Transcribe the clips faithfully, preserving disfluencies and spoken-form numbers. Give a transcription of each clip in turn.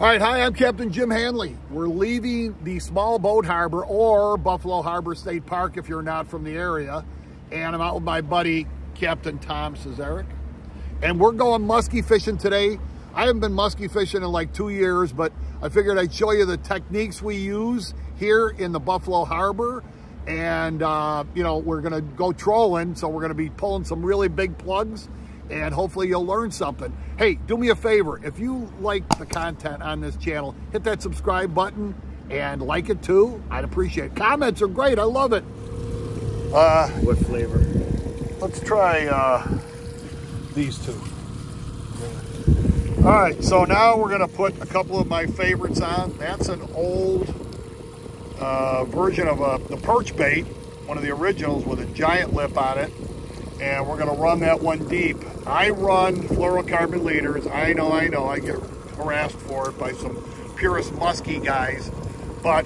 All right, hi, I'm Captain Jim Hanley. We're leaving the small boat harbor, or Buffalo Harbor State Park if you're not from the area, and I'm out with my buddy, Captain Tom Cesarek, and we're going muskie fishing today. I haven't been muskie fishing in like two years, but I figured I'd show you the techniques we use here in the Buffalo Harbor, and uh, you know, we're gonna go trolling, so we're gonna be pulling some really big plugs, and hopefully you'll learn something. Hey, do me a favor. If you like the content on this channel, hit that subscribe button and like it too. I'd appreciate it. Comments are great. I love it. Uh, what flavor? Let's try uh, these two. All right, so now we're gonna put a couple of my favorites on. That's an old uh, version of a, the perch bait, one of the originals with a giant lip on it. And we're gonna run that one deep. I run fluorocarbon leaders. I know, I know, I get harassed for it by some purist musky guys, but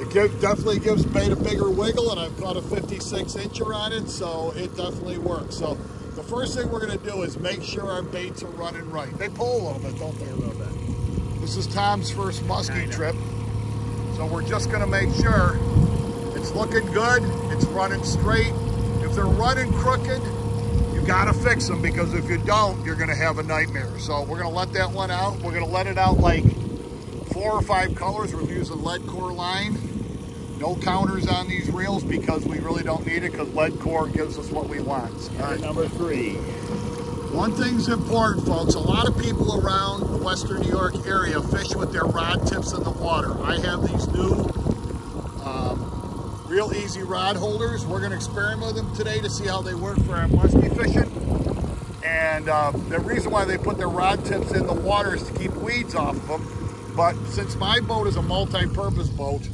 it give, definitely gives bait a bigger wiggle, and I've got a fifty-six incher on it, so it definitely works. So the first thing we're gonna do is make sure our baits are running right. They pull a little bit, don't they? A little bit. This is Tom's first musky trip, so we're just gonna make sure it's looking good, it's running straight. If they're running crooked, you gotta fix them, because if you don't, you're gonna have a nightmare. So we're gonna let that one out. We're gonna let it out like four or five colors. We're using lead core line. No counters on these reels because we really don't need it, because lead core gives us what we want. All right, number three. One thing's important, folks. A lot of people around the Western New York area fish with their rod tips in the water. I have these new Real Easy rod holders. We're gonna experiment with them today to see how they work for our muskie fishing. And uh, the reason why they put their rod tips in the water is to keep weeds off of them. But since my boat is a multi-purpose boat,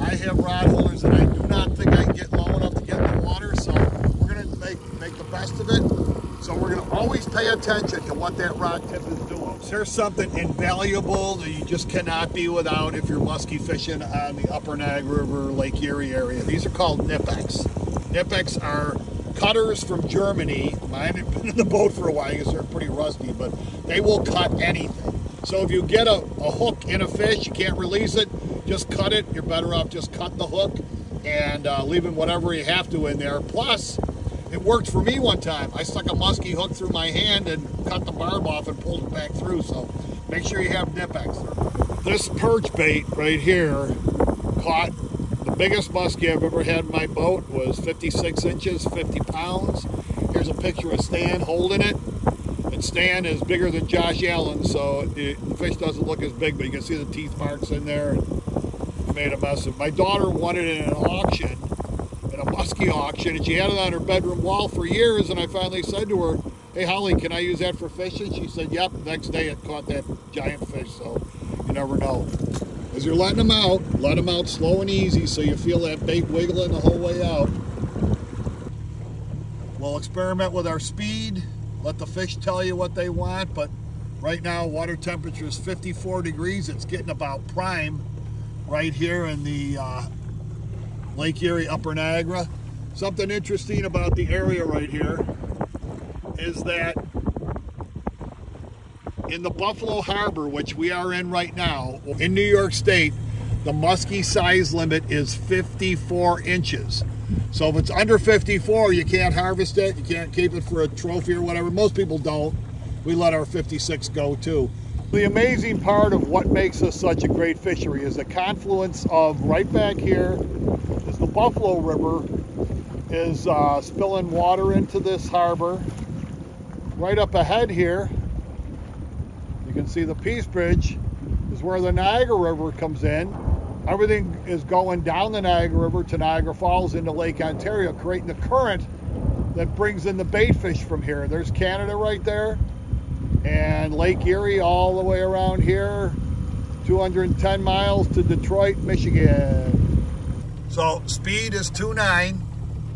I have rod holders that I do not think I can get low enough to get in the water. So we're gonna make, make the best of it. So we're gonna always pay attention to what that rod tip is doing. So here's something invaluable that you just cannot be without if you're muskie fishing on the Upper Niagara River, Lake Erie area. These are called Nipex. Nipex are cutters from Germany. Mine have been in the boat for a while because they're pretty rusty, but they will cut anything. So if you get a, a hook in a fish, you can't release it, just cut it. You're better off just cutting the hook and uh, leaving whatever you have to in there. Plus, it worked for me one time. I stuck a muskie hook through my hand and cut the barb off and pulled it back through. So make sure you have Nipex. This perch bait right here caught the biggest muskie I've ever had in my boat. Was fifty-six inches, fifty pounds. Here's a picture of Stan holding it. And Stan is bigger than Josh Allen, so the fish doesn't look as big, but you can see the teeth marks in there. I made a mess of it. My daughter won it in an auction. A muskie auction, and she had it on her bedroom wall for years, and I finally said to her, hey Holly, can I use that for fishing? She said yep. Next day it caught that giant fish. So you never know. As you're letting them out, let them out slow and easy so you feel that bait wiggling the whole way out. We'll experiment with our speed, let the fish tell you what they want, but right now water temperature is fifty-four degrees. It's getting about prime right here in the uh, Lake Erie, Upper Niagara. Something interesting about the area right here is that in the Buffalo Harbor, which we are in right now, in New York State, the muskie size limit is fifty-four inches. So if it's under fifty-four, you can't harvest it, you can't keep it for a trophy or whatever. Most people don't. We let our fifty-six go too. The amazing part of what makes us such a great fishery is the confluence of right back here is the Buffalo River is uh, spilling water into this harbor. Right up ahead here, you can see the Peace Bridge is where the Niagara River comes in. Everything is going down the Niagara River to Niagara Falls into Lake Ontario, creating the current that brings in the bait fish from here. There's Canada right there, and Lake Erie all the way around here, two hundred ten miles to Detroit, Michigan. So speed is two nine.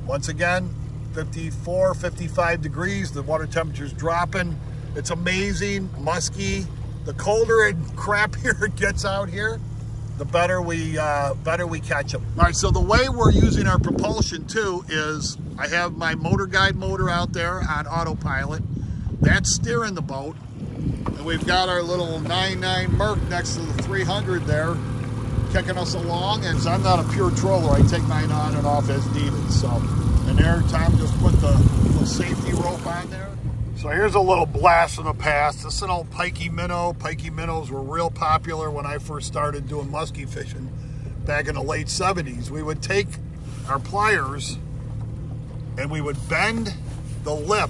Once again, fifty-four, fifty-five degrees. The water temperature's dropping. It's amazing, musky. The colder and crappier it gets out here, the better we, uh, better we catch them. All right, so the way we're using our propulsion too is I have my MotorGuide motor out there on autopilot. That's steering the boat. And we've got our little nine nine Merc next to the three hundred there, kicking us along. And I'm not a pure troller. I take mine on and off as needed. So, and there, Tom just put the, the safety rope on there. So here's a little blast in the past. This is an old pikey minnow. Pikey minnows were real popular when I first started doing muskie fishing back in the late seventies. We would take our pliers and we would bend the lip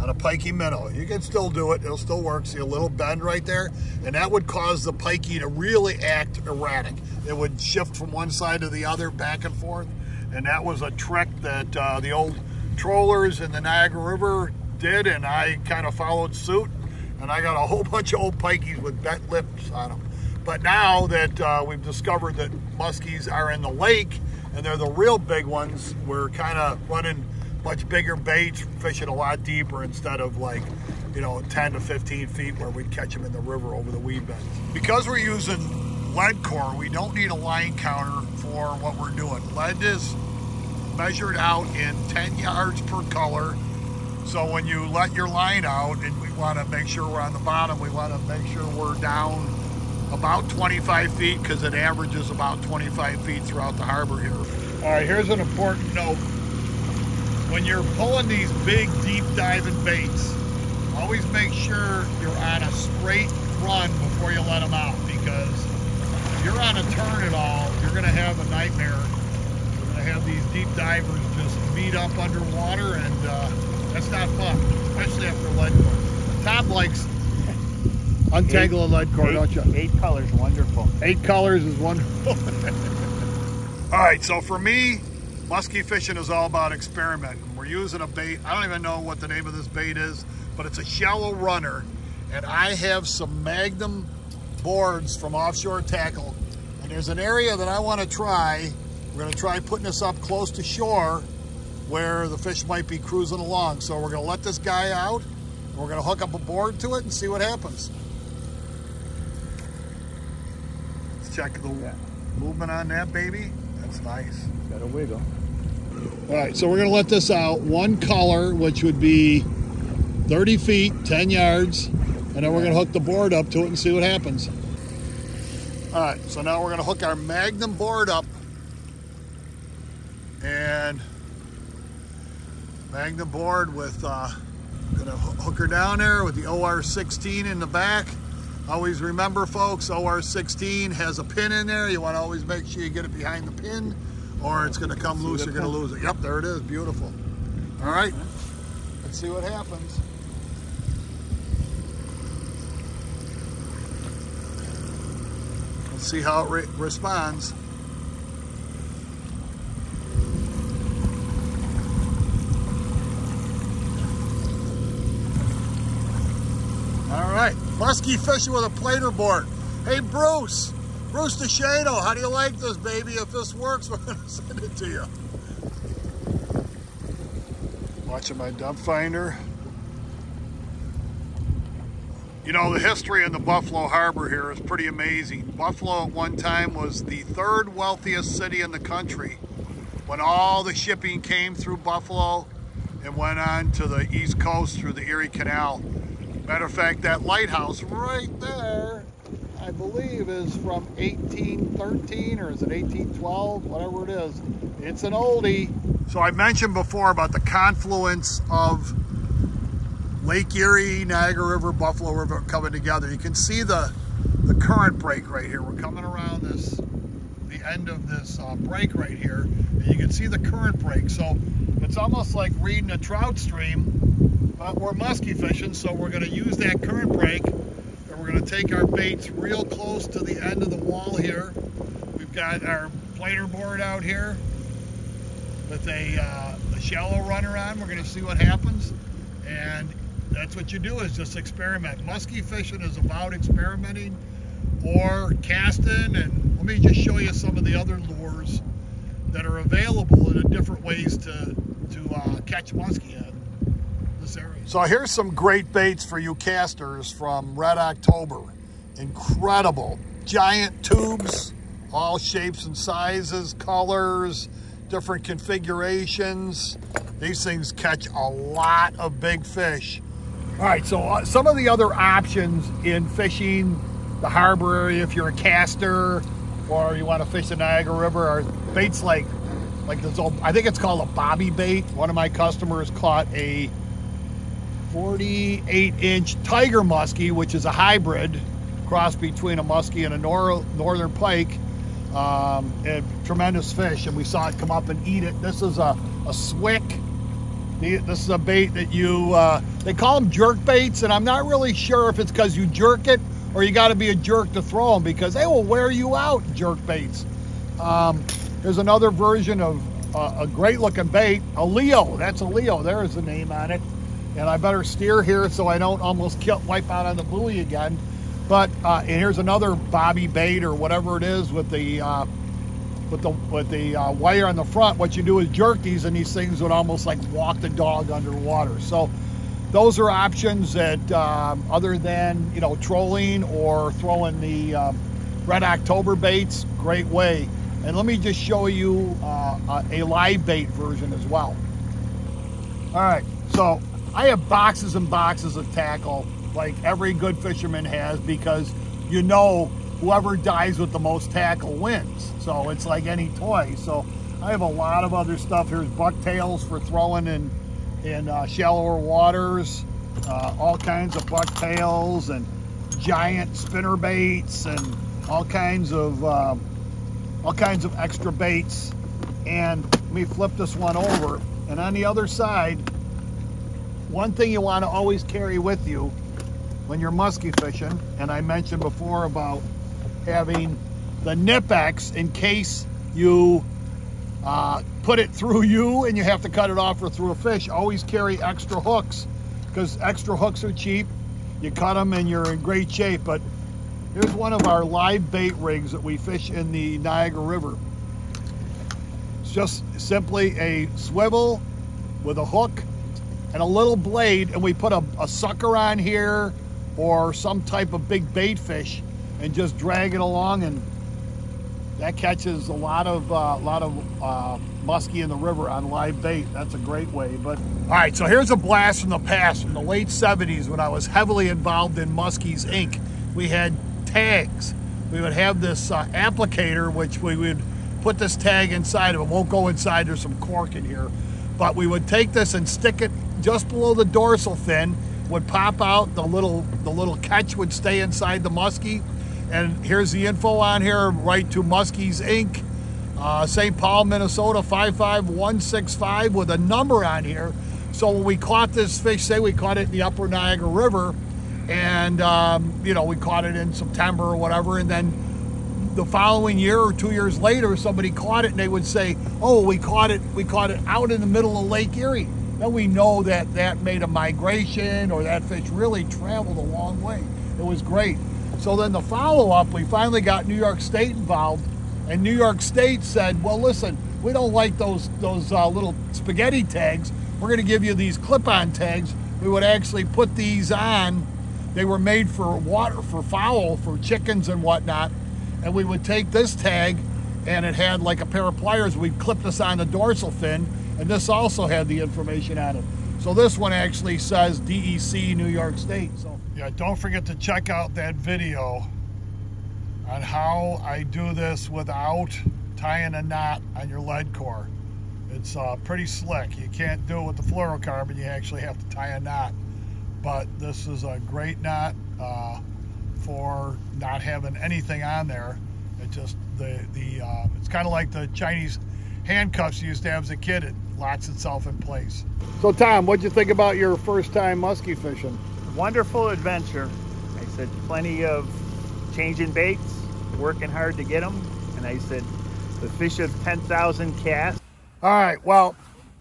on a pikey minnow. You can still do it, it'll still work. See a little bend right there? And that would cause the pikey to really act erratic. It would shift from one side to the other, back and forth. And that was a trick that uh, the old trollers in the Niagara River did, and I kind of followed suit, and I got a whole bunch of old pikeys with bent lips on them. But now that uh, we've discovered that muskies are in the lake and they're the real big ones, we're kind of running much bigger baits, fishing a lot deeper instead of like, you know, ten to fifteen feet where we'd catch them in the river over the weed beds. Because we're using lead core, we don't need a line counter for what we're doing. Lead is measured out in ten yards per color. So when you let your line out, and we want to make sure we're on the bottom, we want to make sure we're down about twenty-five feet, because it averages about twenty-five feet throughout the harbor here. All right, here's an important note. When you're pulling these big, deep diving baits, always make sure you're on a straight run before you let them out, because if you're on a turn at all, you're going to have a nightmare. You're going to have these deep divers just meet up underwater, and uh, that's not fun, especially after lead core. Tom likes untangle eight, a lead core, eight, don't you? Eight colors, wonderful. Eight colors is wonderful. All right, so for me, muskie fishing is all about experimenting. We're using a bait. I don't even know what the name of this bait is, but it's a shallow runner, and I have some Magnum boards from Offshore Tackle, and there's an area that I want to try. We're going to try putting this up close to shore, where the fish might be cruising along. So we're gonna let this guy out, and we're gonna hook up a board to it and see what happens. Let's check the yeah. movement on that baby. That's nice. It's got a wiggle. All right, so we're gonna let this out. One color, which would be thirty feet, ten yards, and then we're gonna hook the board up to it and see what happens. All right, so now we're gonna hook our Magnum board up, and Magnum board with, uh, gonna hook her down there with the O R sixteen in the back. Always remember, folks, O R sixteen has a pin in there. You wanna always make sure you get it behind the pin, or it's gonna come loose, you're gonna lose it. Yep, there it is, beautiful. All right, let's see what happens. Let's see how it re responds. Muskie fishing with a planer board. Hey, Bruce, Bruce DeShano, how do you like this, baby? If this works, we're gonna send it to you. Watching my dump finder. You know, the history in the Buffalo Harbor here is pretty amazing. Buffalo at one time was the third wealthiest city in the country when all the shipping came through Buffalo and went on to the East Coast through the Erie Canal. Matter of fact, that lighthouse right there, I believe, is from eighteen thirteen, or is it eighteen twelve, whatever it is. It's an oldie. So I mentioned before about the confluence of Lake Erie, Niagara River, Buffalo River coming together. You can see the, the current break right here. We're coming around this, the end of this uh, break right here, and you can see the current break. So it's almost like reading a trout stream. But we're muskie fishing, so we're going to use that current break, and we're going to take our baits real close to the end of the wall here. We've got our planer board out here with a, uh, a shallow runner on. We're going to see what happens, and that's what you do, is just experiment. Muskie fishing is about experimenting or casting, and let me just show you some of the other lures that are available and the different ways to, to uh, catch muskie in this area. So here's some great baits for you casters from Red October. Incredible. Giant tubes, all shapes and sizes, colors, different configurations. These things catch a lot of big fish. All right, so uh, some of the other options in fishing the harbor area, if you're a caster or you want to fish the Niagara River, are baits like, like this old, I think it's called a bobby bait. One of my customers caught a forty-eight inch tiger muskie, which is a hybrid cross between a muskie and a nor northern pike, um, and tremendous fish, and we saw it come up and eat it. This is a, a swick. This is a bait that you, uh, they call them jerk baits, and I'm not really sure if it's because you jerk it or you got to be a jerk to throw them, because they will wear you out, jerk baits. Um, there's another version of uh, a great looking bait, a Leo. That's a Leo, there is the name on it. And I better steer here so I don't almost kill, wipe out on the buoy again. But, uh, and here's another bobby bait or whatever it is with the, uh, with the, with the uh, wire on the front. What you do is jerk these, and these things would almost like walk the dog underwater. So those are options that um, other than, you know, trolling or throwing the um, Red October baits, great way. And let me just show you uh, a live bait version as well. All right, so I have boxes and boxes of tackle like every good fisherman has, because you know whoever dies with the most tackle wins. So it's like any toy. So I have a lot of other stuff. Here's bucktails for throwing in, in uh, shallower waters, uh, all kinds of bucktails and giant spinner baits and all kinds of, uh, all kinds of extra baits. And let me flip this one over. And on the other side, one thing you want to always carry with you when you're musky fishing, and I mentioned before about having the Nipex in case you uh, put it through you and you have to cut it off or through a fish, always carry extra hooks, because extra hooks are cheap. You cut them and you're in great shape. But here's one of our live bait rigs that we fish in the Niagara River. It's just simply a swivel with a hook and a little blade, and we put a, a sucker on here or some type of big bait fish and just drag it along, and that catches a lot of a uh, lot of uh, muskie in the river on live bait. That's a great way. But all right, so here's a blast from the past, from the late seventies, when I was heavily involved in Muskies, Incorporated. We had tags. We would have this uh, applicator, which we would put this tag inside of. It won't go inside, there's some cork in here. But we would take this and stick it just below the dorsal fin, would pop out, the little the little catch would stay inside the muskie. And here's the info on here, right to Muskies, Incorporated, uh, Saint Paul, Minnesota, five five one six five, with a number on here. So when we caught this fish, say we caught it in the Upper Niagara River, and um, you know, we caught it in September or whatever, and then the following year or two years later, somebody caught it and they would say, oh, we caught it, we caught it out in the middle of Lake Erie. Then we know that that made a migration, or that fish really traveled a long way. It was great. So then the follow-up, we finally got New York State involved, and New York State said, well, listen, we don't like those, those uh, little spaghetti tags. We're gonna give you these clip-on tags. We would actually put these on. They were made for water, for fowl, for chickens and whatnot. And we would take this tag, and it had like a pair of pliers. We'd clip this on the dorsal fin, and this also had the information on it. So this one actually says D E C New York State. So yeah, don't forget to check out that video on how I do this without tying a knot on your lead core. It's uh, pretty slick. You can't do it with the fluorocarbon. You actually have to tie a knot. But this is a great knot. Uh, for not having anything on there. It just, the, the uh, it's kind of like the Chinese handcuffs you used to have as a kid. It locks itself in place. So Tom, what'd you think about your first time muskie fishing? Wonderful adventure. I said, plenty of changing baits, working hard to get them. And I said, the fish of ten thousand casts. All right, well,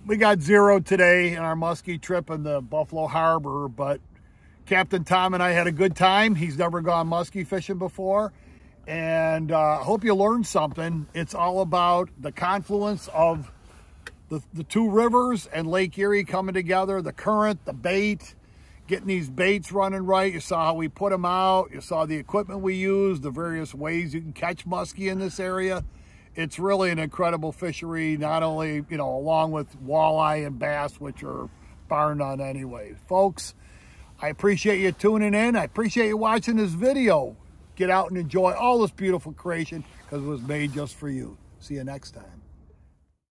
we got zero today in our muskie trip in the Buffalo Harbor, but Captain Tom and I had a good time. He's never gone muskie fishing before. And I uh, hope you learned something. It's all about the confluence of the, the two rivers and Lake Erie coming together, the current, the bait, getting these baits running right. You saw how we put them out. You saw the equipment we used, the various ways you can catch muskie in this area. It's really an incredible fishery, not only, you know, along with walleye and bass, which are bar none anyway. Folks, I appreciate you tuning in. I appreciate you watching this video. Get out and enjoy all this beautiful creation because it was made just for you. See you next time.